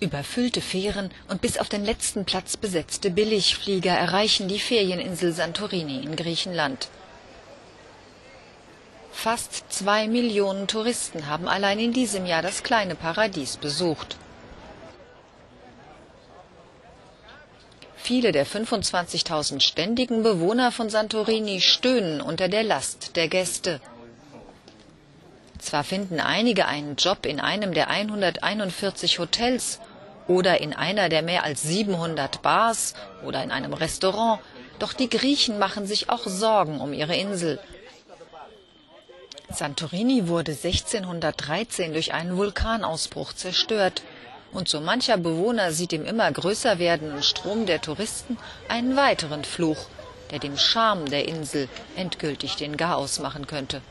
Überfüllte Fähren und bis auf den letzten Platz besetzte Billigflieger erreichen die Ferieninsel Santorini in Griechenland. Fast 2 Millionen Touristen haben allein in diesem Jahr das kleine Paradies besucht. Viele der 25.000 ständigen Bewohner von Santorini stöhnen unter der Last der Gäste. Zwar finden einige einen Job in einem der 141 Hotels oder in einer der mehr als 700 Bars oder in einem Restaurant, doch die Griechen machen sich auch Sorgen um ihre Insel. Santorini wurde 1613 durch einen Vulkanausbruch zerstört und so mancher Bewohner sieht im immer größer werdenden Strom der Touristen einen weiteren Fluch, der dem Charme der Insel endgültig den Garaus machen könnte.